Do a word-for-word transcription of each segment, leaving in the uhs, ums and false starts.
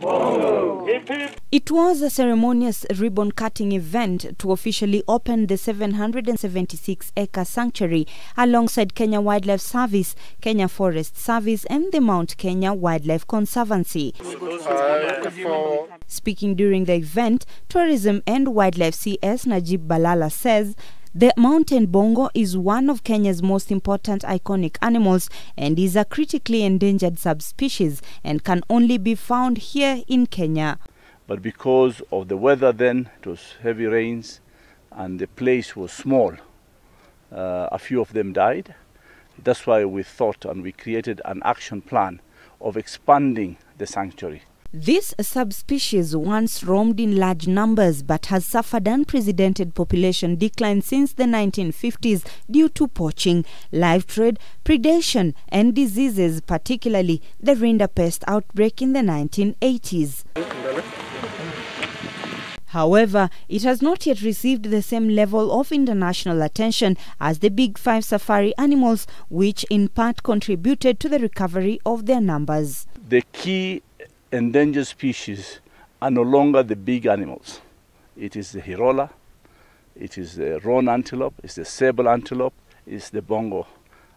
It was a ceremonious ribbon-cutting event to officially open the seven hundred seventy-six acre sanctuary alongside Kenya Wildlife Service, Kenya Forest Service and the Mount Kenya Wildlife Conservancy. Speaking during the event, Tourism and Wildlife C S Najib Balala says the mountain bongo is one of Kenya's most important iconic animals and is a critically endangered subspecies and can only be found here in Kenya. But because of the weather then, it was heavy rains and the place was small, uh, a few of them died. That's why we thought and we created an action plan of expanding the sanctuary. This subspecies once roamed in large numbers but has suffered unprecedented population decline since the nineteen fifties due to poaching, live trade, predation and diseases, particularly the Rinderpest outbreak in the nineteen eighties. However, it has not yet received the same level of international attention as the big five safari animals, which in part contributed to the recovery of their numbers. The key endangered species are no longer the big animals. It is the Hirola, it is the roan antelope, it's the sable antelope, it's the bongo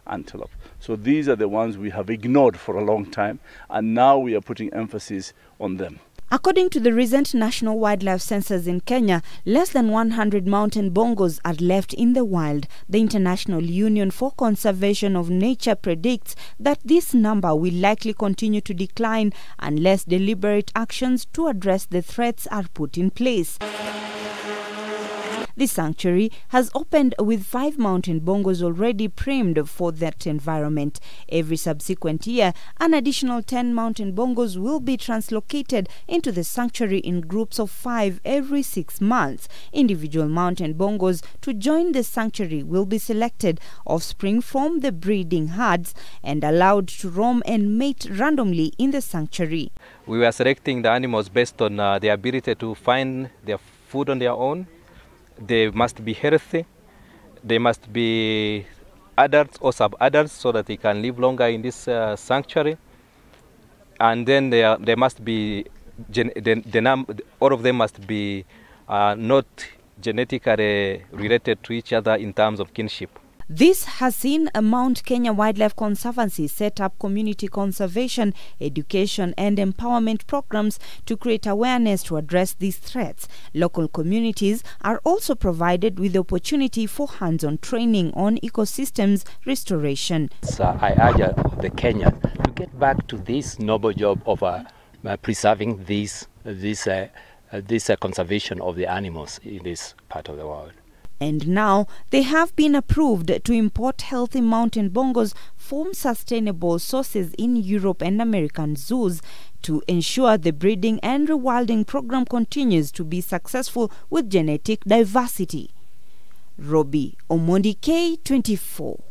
antelope. So these are the ones we have ignored for a long time, and now we are putting emphasis on them. According to the recent National Wildlife Census in Kenya, less than one hundred mountain bongos are left in the wild. The International Union for Conservation of Nature predicts that this number will likely continue to decline unless deliberate actions to address the threats are put in place. The sanctuary has opened with five mountain bongos already primed for that environment. Every subsequent year, an additional ten mountain bongos will be translocated into the sanctuary in groups of five every six months. Individual mountain bongos to join the sanctuary will be selected, offspring from the breeding herds, and allowed to roam and mate randomly in the sanctuary. We were selecting the animals based on uh, their ability to find their food on their own. They must be healthy, they must be adults or sub-adults so that they can live longer in this uh, sanctuary. And then they, are, they must be, gen the, the all of them must be uh, not genetically related to each other in terms of kinship. This has seen a Mount Kenya Wildlife Conservancy set up community conservation, education and empowerment programs to create awareness to address these threats. Local communities are also provided with the opportunity for hands-on training on ecosystems restoration. So I urge the Kenya to get back to this noble job of uh, uh, preserving this, this, uh, uh, this uh, conservation of the animals in this part of the world. And now they have been approved to import healthy mountain bongos from sustainable sources in Europe and American zoos to ensure the breeding and rewilding program continues to be successful with genetic diversity. Robi Omondi, K twenty-four.